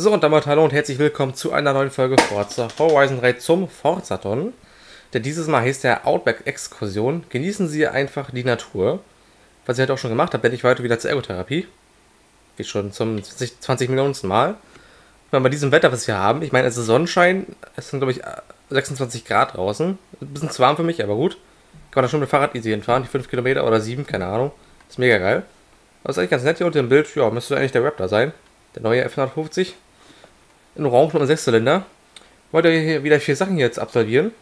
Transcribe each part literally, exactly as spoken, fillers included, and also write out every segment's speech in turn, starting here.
So, und damit hallo und herzlich willkommen zu einer neuen Folge Forza Horizon drei zum Forzathon. Denn dieses Mal heißt der Outback-Exkursion. Genießen Sie einfach die Natur. Was ich halt auch schon gemacht habe, bin ich heute wieder zur Ergotherapie. Wie schon zum zwanzig Millionensten Mal. Bei diesem Wetter, was wir haben, ich meine, es ist Sonnenschein, es sind, glaube ich, sechsundzwanzig Grad draußen. Ein bisschen zu warm für mich, aber gut. Kann man da schon mit dem Fahrrad easy hinfahren, die fünf Kilometer oder sieben, keine Ahnung. Ist mega geil. Aber ist eigentlich ganz nett hier unter dem Bild. Ja, müsste eigentlich der Raptor sein. Der neue F hundertfünfzig. In Orange und sechs Zylinder. Wollt ihr hier wieder vier Sachen jetzt absolvieren. Und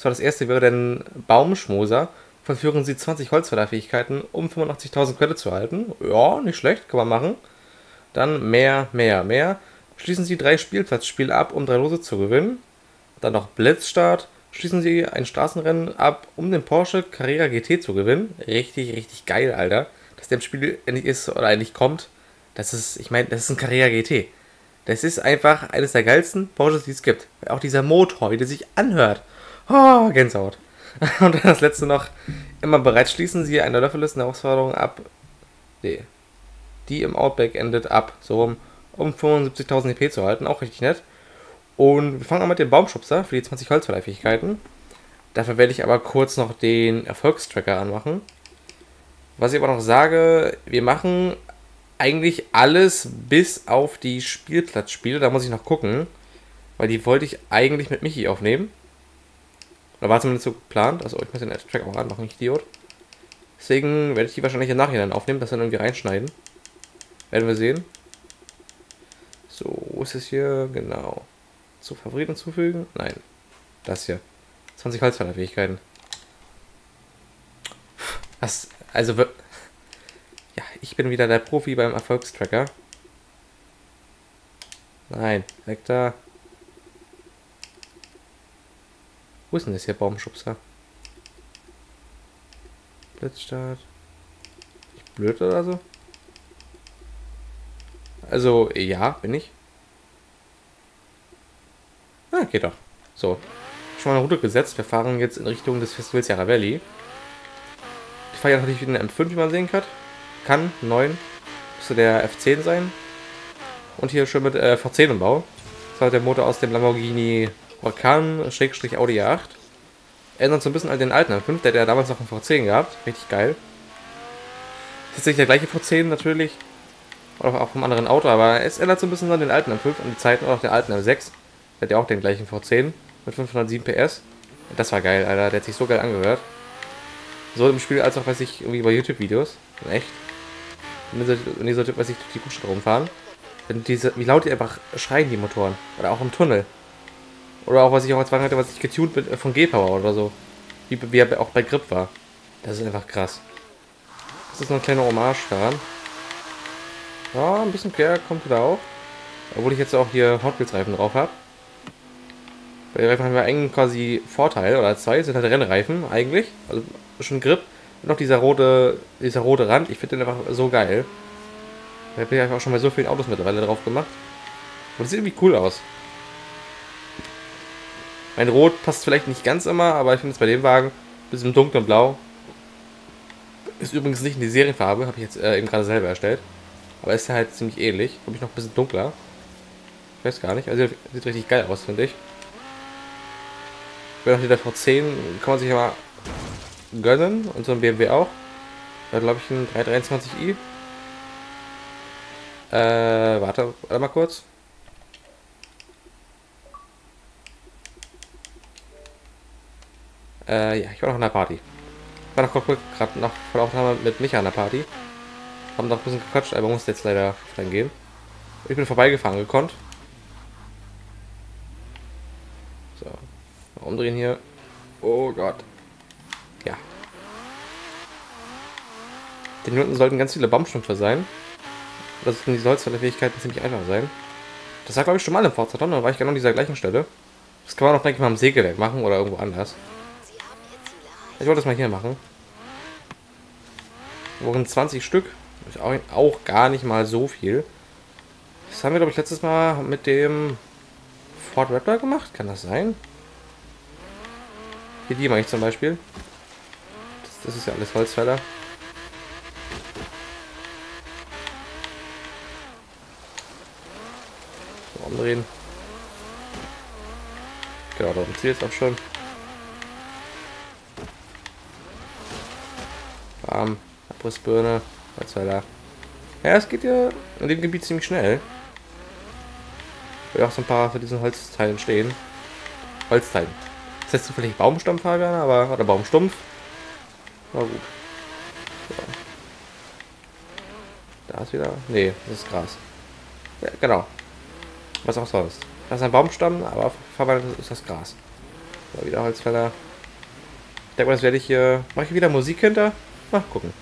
zwar das erste wäre dann Baumschmoser. Verführen Sie zwanzig Holzfällerfähigkeiten, um fünfundachtzigtausend Credits zu erhalten. Ja, nicht schlecht, kann man machen. Dann mehr, mehr, mehr. Schließen Sie drei Spielplatzspiele ab, um drei Lose zu gewinnen. Dann noch Blitzstart. Schließen Sie ein Straßenrennen ab, um den Porsche Carrera G T zu gewinnen. Richtig, richtig geil, Alter. Dass der im Spiel endlich ist oder endlich kommt. Das ist, ich meine, das ist ein Carrera G T. Das ist einfach eines der geilsten Porsches, die es gibt. Auch dieser Motor, der sich anhört. Oh, Gänsehaut. Und dann das letzte noch. Immer bereit, schließen Sie eine löffeliste Herausforderung ab. Nee. Die im Outback endet ab. So rum. Um fünfundsiebzigtausend E P zu halten. Auch richtig nett. Und wir fangen an mit dem Baumschubser für die zwanzig Holzverleihfähigkeiten. Dafür werde ich aber kurz noch den Erfolgstracker anmachen. Was ich aber noch sage, wir machen eigentlich alles bis auf die Spielplatzspiele. Da muss ich noch gucken, weil die wollte ich eigentlich mit Michi aufnehmen. Da war zumindest so geplant. Also ich muss den Track auch anmachen, ich Idiot. Deswegen werde ich die wahrscheinlich im Nachhinein aufnehmen, das dann irgendwie reinschneiden. Werden wir sehen. So, wo ist es hier? Genau. Zu Favoriten hinzufügen? Nein. Das hier. zwanzig Holzfällerfähigkeiten. Das, also, ja, ich bin wieder der Profi beim Erfolgstracker. Nein, weg da. Wo ist denn das hier, Baumschubser? Blitzstart. Bin ich blöd oder so? Also, ja, bin ich. Ah, geht doch. So, schon mal eine Route gesetzt. Wir fahren jetzt in Richtung des Festivals Sierra Valley. Ich fahre ja natürlich wieder eine M fünf, wie man sehen kann. Kann, neun, müsste der F zehn sein. Und hier schön mit äh, V zehn im Bau. Das war der Motor aus dem Lamborghini Huracan, Schrägstrich Audi A acht. Erinnert so ein bisschen an den alten M fünf, der hat ja damals noch einen V zehn gehabt. Richtig geil. Das ist nicht der gleiche V zehn natürlich. Oder auch vom anderen Auto, aber es erinnert so ein bisschen an den alten M fünf, an die Zeiten oder auch den alten M sechs. Der hat ja auch den gleichen V zehn mit fünfhundertsieben P S. Das war geil, Alter. Der hat sich so geil angehört. So im Spiel als auch, weiß ich, irgendwie bei YouTube-Videos. Echt. Und die sollte, weiß ich, durch die Kuhstadt rumfahren. Und diese, wie laut die einfach schreien, die Motoren. Oder auch im Tunnel. Oder auch, was ich auch als Wagen hatte, was ich getuned bin von G-Power oder so. Wie, wie er auch bei Grip war. Das ist einfach krass. Das ist noch ein kleiner Hommage daran. Ja, ein bisschen Care kommt wieder auch. Obwohl ich jetzt auch hier Hot Wheels Reifen drauf habe. Bei den Reifen haben wir eigentlich quasi Vorteil, oder zwei, sind halt Rennreifen eigentlich, also schon Grip. Und noch dieser rote, dieser rote Rand, ich finde den einfach so geil. Da habe ich einfach auch schon bei so vielen Autos mittlerweile drauf gemacht. Und das sieht irgendwie cool aus. Mein Rot passt vielleicht nicht ganz immer, aber ich finde es bei dem Wagen ein bisschen dunkel und blau. Ist übrigens nicht in die Serienfarbe, habe ich jetzt äh, eben gerade selber erstellt. Aber ist halt ziemlich ähnlich, glaube ich, noch ein bisschen dunkler. Ich weiß gar nicht, also sieht, sieht richtig geil aus, finde ich. Wenn noch der V zehn kann man sich ja mal gönnen und so ein B M W auch. Da glaube ich ein drei zwei drei i. Äh, warte, warte mal kurz. Äh, ja, ich war noch an der Party. Ich war noch gerade noch voll Aufnahme mit Micha an der Party. Haben noch ein bisschen gequatscht, aber musste jetzt leider dann gehen. Ich bin vorbeigefahren gekonnt. So. Umdrehen hier. Oh Gott. Ja. Den unten sollten ganz viele Baumschnupfer sein. Das sollten die Holzfällerfähigkeiten ziemlich einfach sein. Das war, glaube ich, schon mal im Forzathon, da war ich genau an dieser gleichen Stelle. Das kann man auch, denke ich, mal am Sägewerk machen oder irgendwo anders. Ich wollte das mal hier machen. Worin zwanzig Stück. Ist auch, auch gar nicht mal so viel. Das haben wir, glaube ich, letztes Mal mit dem Ford Raptor gemacht. Kann das sein? Hier die mache ich zum Beispiel. Das, das ist ja alles Holzfäller. So, umdrehen. Genau, da oben zählt es auch schon. Bam, Abrissbirne, was soll da? Ja, es geht ja in dem Gebiet ziemlich schnell. Weil auch so ein paar von diesen Holzteilen stehen. Holzteilen. Das heißt zufällig Baumstamm, Fabian, aber oder Baumstumpf. Na gut. So. Da ist wieder. Nee, das ist Gras. Ja, genau. Was auch sonst. Das ist ein Baumstamm, aber verwandelt ist das Gras. So, wieder Holzfäller. Ich denke mal, das werde ich hier. Mache ich wieder Musik hinter? Mal gucken.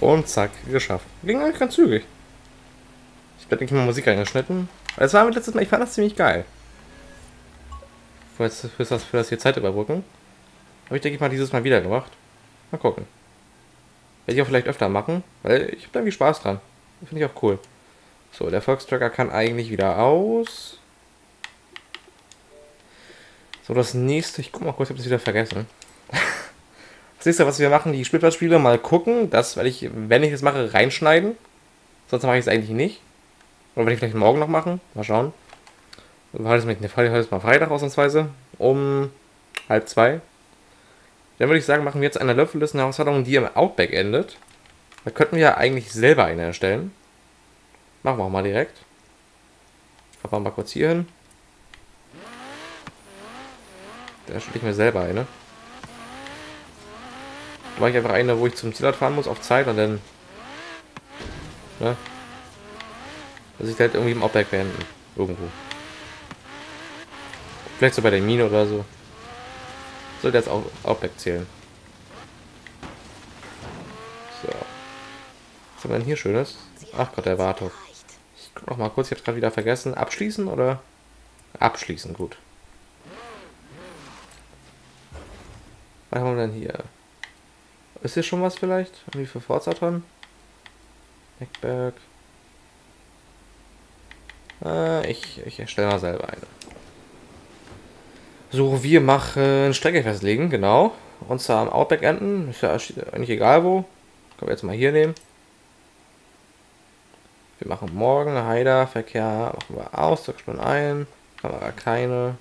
Und zack, geschafft. Ging eigentlich ganz zügig. Ich habe nicht mal Musik eingeschnitten. Das war mit letztes Mal, ich fand das ziemlich geil. Für das, für das, für das hier Zeit überbrücken. Habe ich, denke ich mal, dieses Mal wieder gemacht. Mal gucken. Werde ich auch vielleicht öfter machen, weil ich habe da irgendwie Spaß dran. Finde ich auch cool. So, der Volkstracker kann eigentlich wieder aus. So, das nächste. Ich gucke mal kurz, ich habe das wieder vergessen. Das nächste, was wir machen, die Spielplatzspiele, mal gucken. Das werde ich, wenn ich das mache, reinschneiden. Sonst mache ich es eigentlich nicht. Oder werde ich vielleicht morgen noch machen. Mal schauen. Ich halte es mal Freitag ausnahmsweise. Um halb zwei. Dann würde ich sagen, machen wir jetzt eine löffellose Herausforderung, die im Outback endet. Da könnten wir ja eigentlich selber eine erstellen. Machen wir auch mal direkt. Fahren wir mal kurz hier hin. Da erstelle ich mir selber eine. Mache ich einfach eine, wo ich zum Zielort fahren muss, auf Zeit und dann. Ne? Dass ich halt irgendwie im Outback beenden. Irgendwo. Vielleicht so bei der Mine oder so. Sollte jetzt auch Outback zählen. So. Was haben wir denn hier Schönes? Ach Gott, der Wartung. Ich guck noch mal kurz, ich hab's gerade wieder vergessen. Abschließen oder? Abschließen, gut. Was haben wir denn hier? Ist hier schon was vielleicht? Irgendwie für Forzathon? Eckberg. Äh, ich, ich erstelle mal selber eine. So, wir machen Strecke festlegen, genau. Und zwar am Outback enden. Ist ja eigentlich egal wo. Können wir jetzt mal hier nehmen. Wir machen morgen Heider, Verkehr machen wir aus, Zugspannung ein. Kamera keine.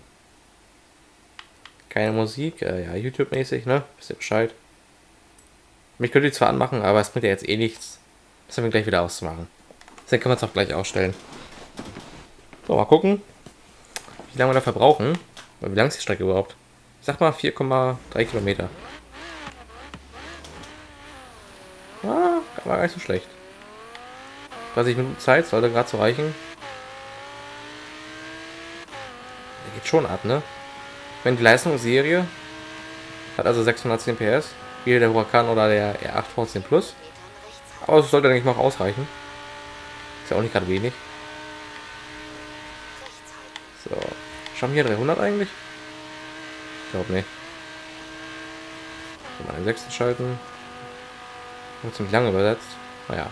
Keine Musik. Äh, ja, YouTube-mäßig, ne? Wisst ihr Bescheid. Mich könnte ich zwar anmachen, aber es bringt ja jetzt eh nichts. Das haben wir gleich wieder auszumachen. Deswegen können wir es auch gleich ausstellen. So, mal gucken, wie lange wir dafür brauchen. Wie lang ist die Strecke überhaupt? Ich sag mal vier Komma drei Kilometer. Ah, war gar nicht so schlecht. dreißig Minuten Zeit sollte gerade so reichen. Der geht schon ab, ne? Wenn die Leistungsserie hat also sechshundertzehn P S. Wie der Huracan oder der R acht vierzehn Plus. Aber es sollte, denke ich mal, auch ausreichen. Ist ja auch nicht gerade wenig. So. Schaffen wir hier dreihundert eigentlich? Ich glaube nicht. Mal den sechsten schalten. Wird ziemlich lange übersetzt. Naja.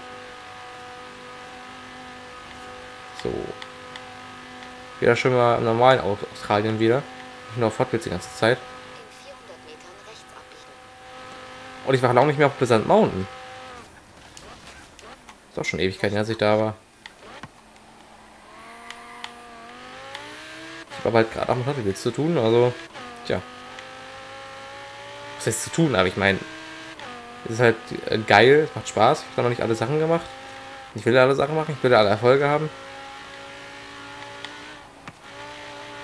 So. Wieder schon mal im normalen Australien wieder. Nicht nur auf Hot Wheels die ganze Zeit. Und ich war lange nicht mehr auf Blizzard Mountain. Ist auch schon Ewigkeiten, als ich da war. Ich habe halt gerade am Hot Wheels zu tun, also. Tja. Was heißt zu tun, aber ich meine. Es ist halt geil, es macht Spaß. Ich habe noch nicht alle Sachen gemacht. Ich will ja alle Sachen machen, ich will ja alle Erfolge haben.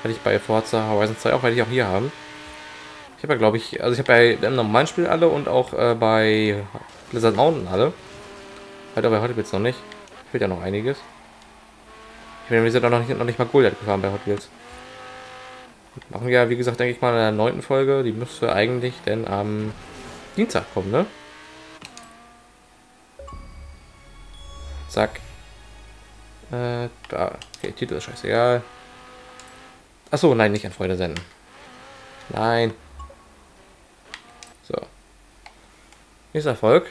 Hätte ich bei Forza Horizon zwei auch, werde ich auch hier haben. Ich habe ja, glaube ich, also ich habe bei einem normalen Spiel alle und auch äh, bei Blizzard Mountain alle. Halt, aber bei Hot Wheels noch nicht. Fehlt ja noch einiges. Ich bin ja, wie gesagt, noch nicht, noch nicht mal Goliath gefahren bei Hot Wheels. Machen wir, wie gesagt, denke ich mal in der neunten Folge. Die müsste eigentlich denn am Dienstag kommen, ne? Zack. Äh, da. Okay, Titel ist scheißegal. Achso, nein, nicht an Freunde senden. Nein. So. Nächster Erfolg.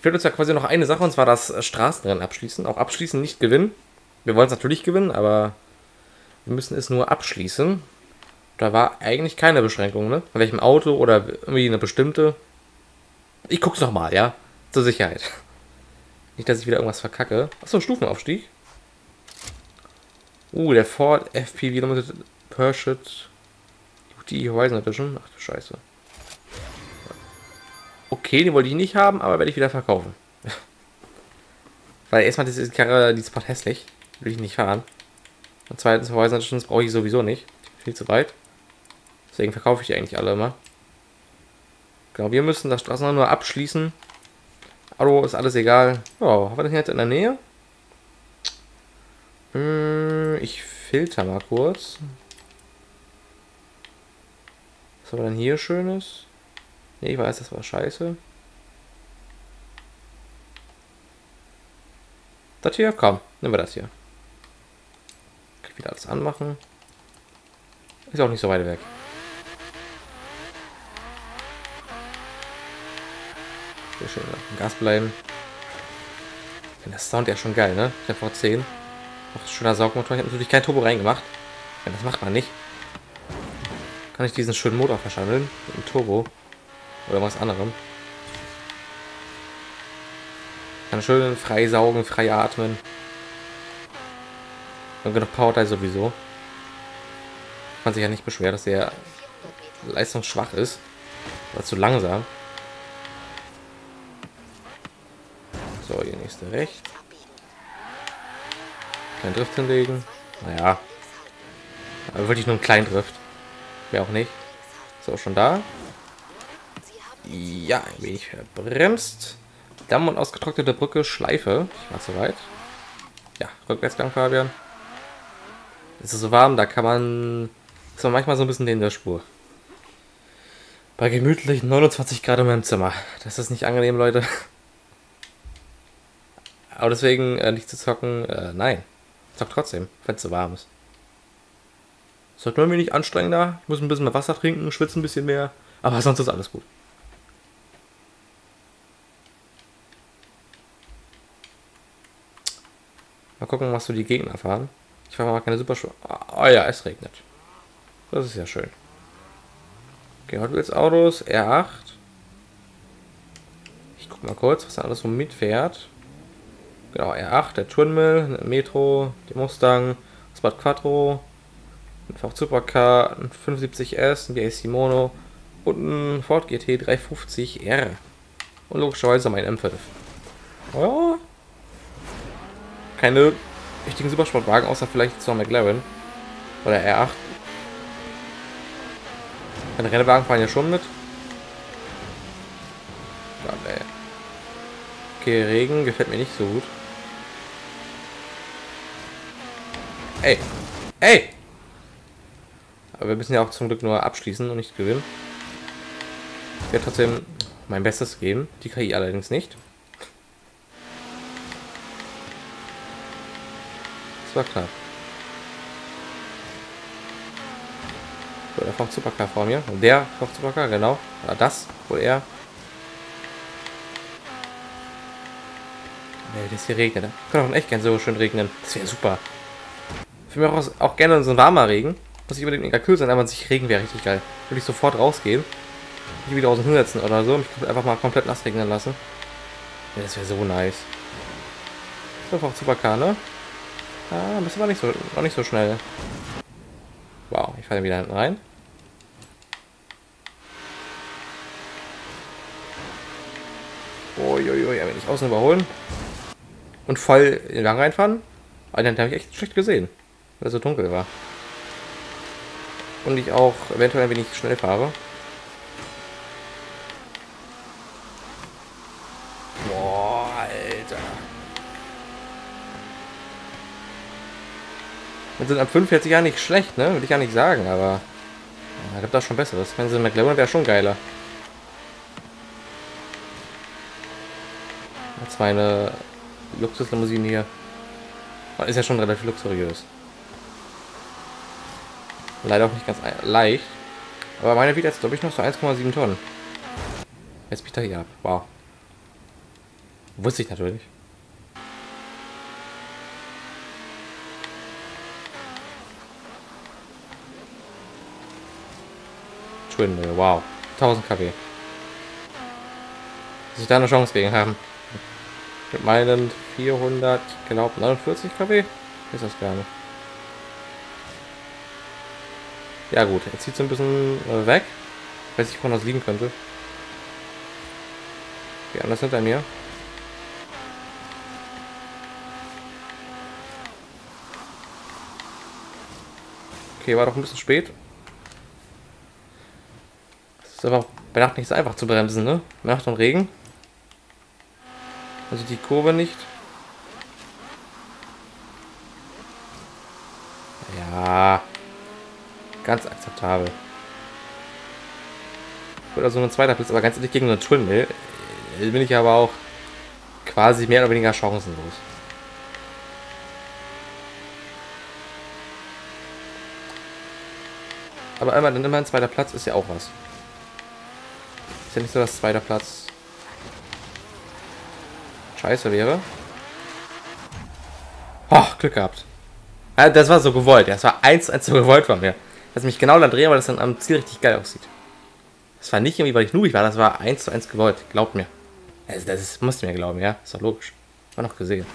Fehlt uns ja quasi noch eine Sache, und zwar das Straßenrennen abschließen. Auch abschließen, nicht gewinnen. Wir wollen es natürlich gewinnen, aber wir müssen es nur abschließen. Da war eigentlich keine Beschränkung, ne? An welchem Auto oder irgendwie eine bestimmte. Ich guck's nochmal, ja? Zur Sicherheit. Nicht, dass ich wieder irgendwas verkacke. Achso, Stufenaufstieg. Uh, der Ford F P V Limited Porsche G T drei fünfzig R Horizon Edition. Ach du Scheiße. Okay, den wollte ich nicht haben, aber werde ich wieder verkaufen. Weil erstmal diese Karre, diese Part hässlich. Will ich nicht fahren. Und zweitens, Horizon Edition brauche ich sowieso nicht. Viel zu weit. Deswegen verkaufe ich die eigentlich alle immer. Genau, wir müssen das Straßenrennen nur abschließen. Auto ist alles egal. Oh, haben wir das jetzt in der Nähe? Ich filter mal kurz. Was haben wir denn hier Schönes? Ne, ich weiß, das war scheiße. Das hier? Komm, nehmen wir das hier. Kann ich wieder alles anmachen. Ist auch nicht so weit weg. Sehr schön auf dem Gas bleiben. Denn das Sound ja schon geil, ne? Der V zehn. Auch ein schöner Saugmotor. Ich habe natürlich kein Turbo reingemacht. Denn das macht man nicht. Kann ich diesen schönen Motor verschandeln. Mit einem Turbo. Oder was anderem. Kann schön frei saugen, frei atmen. Und genug Power sowieso. Man sich ja nicht beschweren, dass er leistungsschwach ist oder zu langsam. So, die nächste rechts. Kleinen Drift hinlegen. Naja. Aber wirklich nur einen kleinen Drift. Wäre auch nicht. So, schon da. Ja, ein wenig verbremst. Damm und ausgetrocknete Brücke, Schleife. Ich war zu weit. Ja, Rückwärtsgang, Fabian. Es ist so warm, da kann man... Ist man manchmal so ein bisschen neben der Spur. Bei gemütlichen neunundzwanzig Grad in meinem Zimmer. Das ist nicht angenehm, Leute. Aber deswegen äh, nicht zu zocken. Äh, nein. Zock trotzdem, wenn es so warm ist. Es wird nur ein wenig anstrengender. Ich muss ein bisschen mehr Wasser trinken, schwitzen ein bisschen mehr. Aber sonst ist alles gut. Mal gucken, was so die Gegner fahren. Ich fahre mal keine super... Oh ja, es regnet. Das ist ja schön. Okay, Hot Wheels Autos, R acht. Ich guck mal kurz, was da alles so mitfährt. Genau, R acht, der Twinmill, der Metro, der Mustang, das Bad Quattro, ein Ford Supercar, ein fünfundsiebzig S, ein B A C Mono und ein Ford G T drei fünfzig R. Und logischerweise mein M fünf. Oh, keine richtigen Supersportwagen, außer vielleicht so ein McLaren oder R acht. Meine Rennwagen fahren ja schon mit. Okay, Regen gefällt mir nicht so gut. Ey! Ey! Aber wir müssen ja auch zum Glück nur abschließen und nicht gewinnen. Ich werde trotzdem mein Bestes geben. Die K I allerdings nicht. Das war knapp. So, der Ford Supercar vor mir. Und der Ford Supercar, genau. Oder das, wohl er. Nee, das hier regnet. Ne? Kann auch echt gerne so schön regnen. Das wäre super. Für mich auch, auch gerne so ein warmer Regen. Muss nicht unbedingt mega kühl sein, aber an sich Regen wäre richtig geil. Würde ich sofort rausgehen. Nicht wieder aus dem Hinsetzen oder so. Mich einfach mal komplett nass regnen lassen. Ja, das wäre so nice. So, Ford Supercar, ne? Ah, bist aber nicht so, auch nicht so schnell. Wow, ich falle wieder hinten rein. Uiuiui, ja, wenn ich außen überholen. Und voll in den Gang reinfahren. Aber dann habe ich echt schlecht gesehen, weil es so dunkel war. Und ich auch eventuell ein wenig schnell fahre. Boah, Alter. Mit so einem fünfundvierzig ja nicht schlecht, ne? Würde ich ja nicht sagen, aber... Ja, ich glaube, das ist schon besseres. Wenn sie ein McLaren wäre schon geiler. Jetzt meine Luxuslimousine hier. Ist ja schon relativ luxuriös. Leider auch nicht ganz leicht. Aber meine wiegt jetzt, glaube ich, noch so eins Komma sieben Tonnen. Jetzt biegt er hier ab. Wow. Wusste ich natürlich. Schwindel, wow. tausend Kilowatt. Dass ich da eine Chance gegen haben. Mit meinen vierhundert, genau, neunundvierzig Kilowatt ist das gar nicht. Ja gut, jetzt zieht es ein bisschen weg. Ich weiß nicht, woran das liegen könnte. Ja, das hinter mir. Okay, war doch ein bisschen spät. Das ist aber auch bei Nacht nicht so einfach zu bremsen, ne? Bei Nacht und Regen. Also die Kurve nicht. Ja. Ganz akzeptabel. Oder so also ein zweiter Platz, aber ganz ehrlich gegen einen Tunnel bin ich aber auch quasi mehr oder weniger chancenlos. Aber einmal dann immer ein zweiter Platz ist ja auch was. Ist ja nicht so, dass zweiter Platz scheiße wäre. Oh, Glück gehabt. Ja, das war so gewollt. Das war eins, eins so gewollt von mir. Dass ich mich genau dann drehe, weil das dann am Ziel richtig geil aussieht. Das war nicht irgendwie, weil ich nubig war. Das war eins zu eins gewollt. Glaubt mir. Also das ist, musst du mir glauben, ja. Ist doch logisch. War noch gesehen.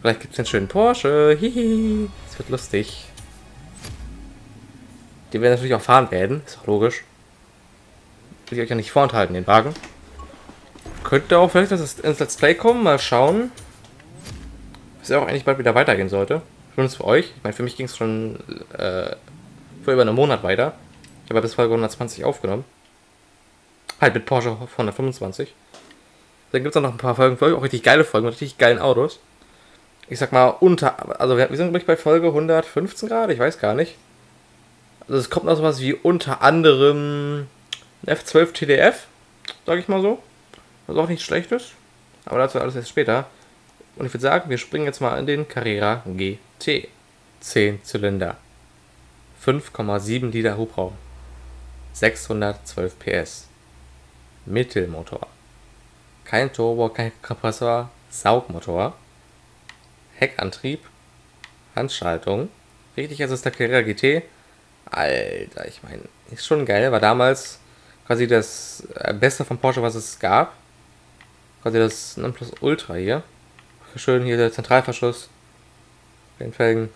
Vielleicht gibt es einen schönen Porsche. Hihi. Das wird lustig. Die werden natürlich auch fahren werden. Ist doch logisch. Will ich euch ja nicht vorenthalten, den Wagen. Könnte auch vielleicht ins Let's Play kommen. Mal schauen. Was ja auch eigentlich bald wieder weitergehen sollte. Zumindest für euch. Ich meine, für mich ging es schon äh, vor über einem Monat weiter. Ich habe bis Folge hundertzwanzig aufgenommen. Halt mit Porsche hundertfünfundzwanzig. Dann gibt es noch ein paar Folgen für euch. Auch richtig geile Folgen mit richtig geilen Autos. Ich sag mal, unter. Also, wir sind, glaube ich, bei Folge hundertfünfzehn gerade. Ich weiß gar nicht. Also, es kommt noch sowas wie unter anderem ein F zwölf T D F. Sag ich mal so. Was auch nicht schlecht ist. Aber dazu alles erst später. Und ich würde sagen, wir springen jetzt mal in den Carrera G T. zehn Zylinder. fünf Komma sieben Liter Hubraum. sechshundertzwölf P S. Mittelmotor. Kein Turbo, kein Kompressor. Saugmotor. Heckantrieb. Handschaltung. Richtig, also ist der Carrera G T. Alter, ich meine, ist schon geil. War damals quasi das Beste von Porsche, was es gab. Quasi das Nonplusultra hier. Schön hier der Zentralverschluss bei den Felgen.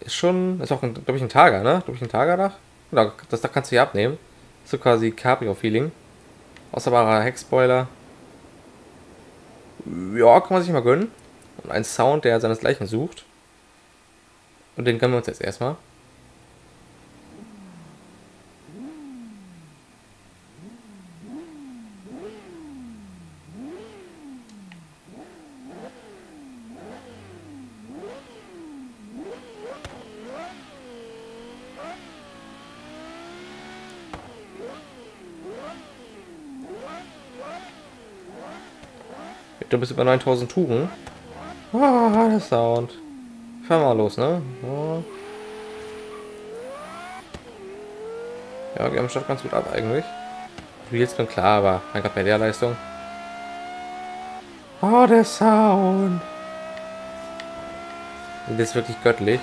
Ist schon, ist auch, glaube ich, ein Targa, ne? Glaube ich, ein Targa-Dach. Genau, das Dach kannst du hier abnehmen. Ist so quasi Cabrio-Feeling. Außerbarer Heckspoiler. Ja, kann man sich mal gönnen. Und ein Sound, der seinesgleichen sucht. Und den gönnen wir uns jetzt erstmal. Du bist über neuntausend Touren. Oh, der Sound. Fahren wir mal los, ne? Oh. Ja, wir haben schon ganz gut ab eigentlich. Jetzt bin klar, aber mein Gott, bei der Leistung. Oh, der Sound. Das ist wirklich göttlich.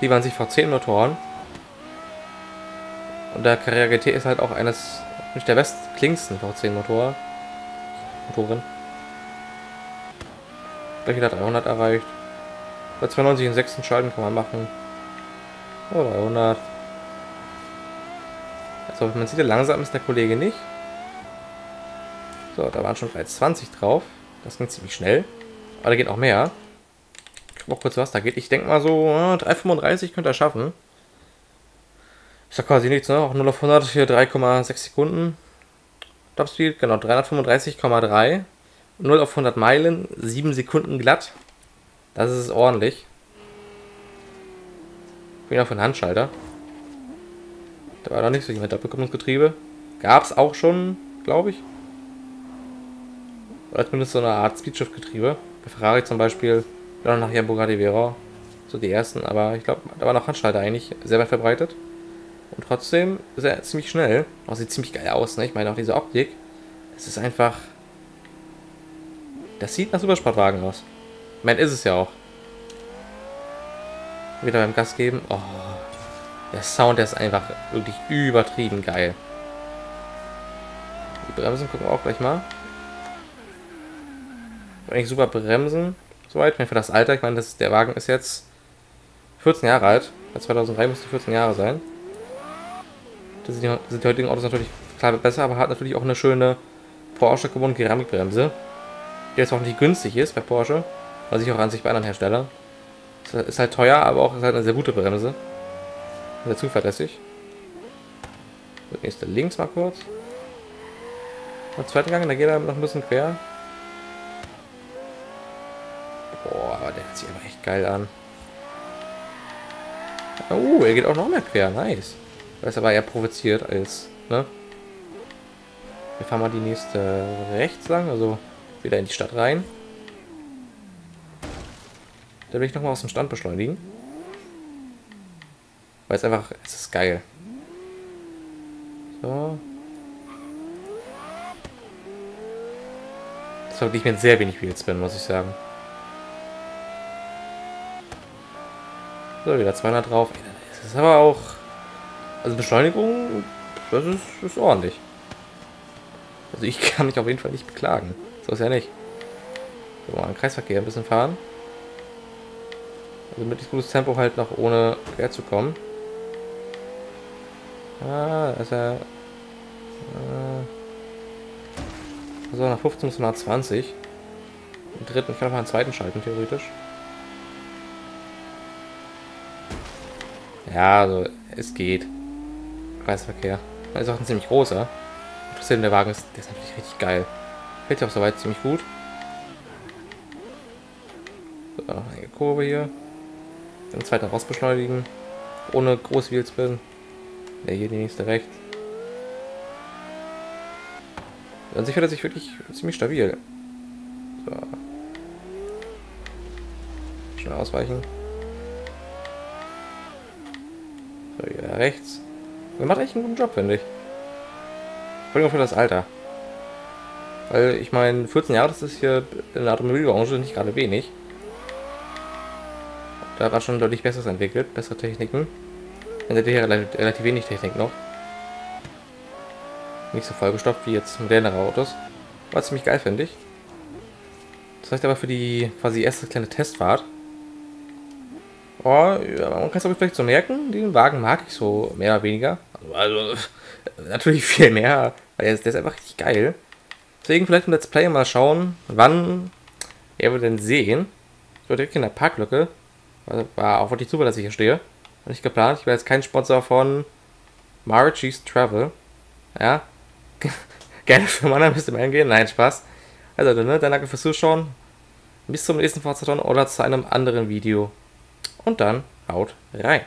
Die waren sich V zehn Motoren. Und der Carrera G T ist halt auch eines nicht der bestklingsten V zehn Motoren. Motoren. Wieder dreihundert erreicht. Bei zweiundneunzig und sechsten Schalten kann man machen. Oh, dreihundert. Also man sieht, langsam ist der Kollege nicht. So, da waren schon bereits zwanzig drauf. Das ging ziemlich schnell. Aber da geht auch mehr. Ich guck mal kurz, was da geht. Ich denke mal so, drei Komma fünfunddreißig könnte er schaffen. Ist ja quasi nichts, ne? Auch null auf hundert für drei Komma sechs Sekunden. Topspeed, genau, dreihundertfünfunddreißig Komma drei. null auf hundert Meilen, sieben Sekunden glatt. Das ist ordentlich. Ich bin auf den Handschalter. Da war doch nicht so jemand Doppelkupplungsgetriebe. Gab es auch schon. glaube ich. Oder zumindest so eine Art Speedshift-Getriebe. Bei Ferrari zum Beispiel, dann nachher Bugatti Veyron, so die ersten, aber ich glaube, da war noch Handschalter eigentlich sehr weit verbreitet. Und trotzdem sehr, ziemlich schnell. Auch sieht ziemlich geil aus, ne? Ich meine auch diese Optik. Es ist einfach... Das sieht nach Supersportwagen aus. Ich meine, ist es ja auch. Wieder beim Gas geben. Oh, der Sound, der ist einfach wirklich übertrieben geil. Die Bremsen gucken wir auch gleich mal. Eigentlich super bremsen. Soweit, wenn für das Alter. Ich meine, das, der Wagen ist jetzt vierzehn Jahre alt. zweitausenddrei müsste vierzehn Jahre sein. Das sind die, sind die heutigen Autos natürlich klar besser, aber hat natürlich auch eine schöne Porsche-Carbon-Keramikbremse, die jetzt auch nicht günstig ist bei Porsche, also ich auch an sich bei anderen Herstellern. Ist halt teuer, aber auch ist halt eine sehr gute Bremse. Sehr zuverlässig. Das nächste links mal kurz. Und zweiten Gang, da geht er noch ein bisschen quer. Boah, aber der hört sich aber echt geil an. Oh, er geht auch noch mehr quer, nice. Das ist aber eher provoziert als, ne? Wir fahren mal die nächste rechts lang, also wieder in die Stadt rein. Da will ich nochmal aus dem Stand beschleunigen. Weil es einfach, es ist geil. So. Das sollte ich mit sehr wenig Wheelspin, muss ich sagen. So, wieder zweihundert drauf. Das ist aber auch... Also Beschleunigung, das ist, ist ordentlich. Also ich kann mich auf jeden Fall nicht beklagen. So ist ja nicht. So, mal im Kreisverkehr ein bisschen fahren. Also möglichst gutes Tempo halt noch, ohne quer zu kommen. Ah, da ist er... Äh, so, nach fünfzehn müssen wir nach zwanzig. Den dritten, ich kann auch mal einen zweiten schalten, theoretisch. Ja, also es geht. Kreisverkehr. Das ist auch ein ziemlich großer. Trotzdem, der Wagen ist, der ist natürlich richtig geil. Fällt ja auch soweit ziemlich gut. So, noch eine Kurve hier. Den zweiten rausbeschleunigen. Ohne groß Wheelspin. Ja, hier die nächste rechts. An sich fühlt er sich wirklich ziemlich stabil. So. Schnell ausweichen. So, hier rechts. Er macht echt einen guten Job, finde ich. Vor allem für das Alter. Weil ich meine, vierzehn Jahre, das ist hier in der Automobilbranche nicht gerade wenig. Da hat er schon deutlich Besseres entwickelt, bessere Techniken. Dann hätte er relativ, relativ wenig Technik noch. Nicht so vollgestopft wie jetzt modernere Autos. War ziemlich geil, finde ich. Das reicht aber für die quasi erste kleine Testfahrt. Oh, ja, man kann es aber vielleicht so merken, den Wagen mag ich so mehr oder weniger. Also, natürlich viel mehr, weil der ist, der ist einfach richtig geil. Deswegen vielleicht im Let's Play mal schauen, wann er wir denn sehen. Ich war direkt in der Parklücke, also war auch wirklich super, dass ich hier stehe. War nicht geplant, ich war jetzt kein Sponsor von Marquis Travel. Ja, gerne für Mann, müsst ihr mal hingehen, nein, Spaß. Also, ne, dann danke fürs Zuschauen, bis zum nächsten Forzathon oder zu einem anderen Video. Und dann haut rein.